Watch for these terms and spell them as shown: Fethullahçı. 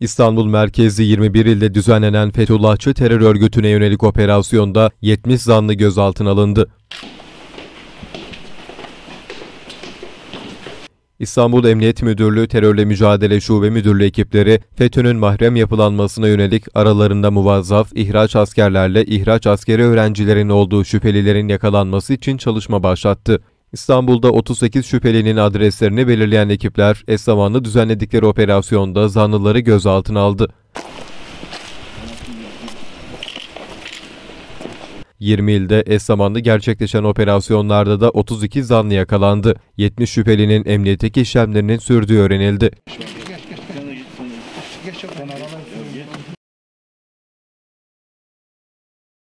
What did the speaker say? İstanbul merkezli 21 ilde düzenlenen Fethullahçı terör örgütüne yönelik operasyonda 70 zanlı gözaltına alındı. İstanbul Emniyet Müdürlüğü Terörle Mücadele Şube Müdürlüğü ekipleri FETÖ'nün mahrem yapılanmasına yönelik aralarında muvazzaf ihraç askerlerle ihraç askeri öğrencilerin olduğu şüphelilerin yakalanması için çalışma başlattı. İstanbul'da 38 şüphelinin adreslerini belirleyen ekipler eş zamanlı düzenledikleri operasyonda zanlıları gözaltına aldı. 20 ilde eş zamanlı gerçekleşen operasyonlarda da 32 zanlı yakalandı. 70 şüphelinin emniyetteki işlemlerinin sürdüğü öğrenildi.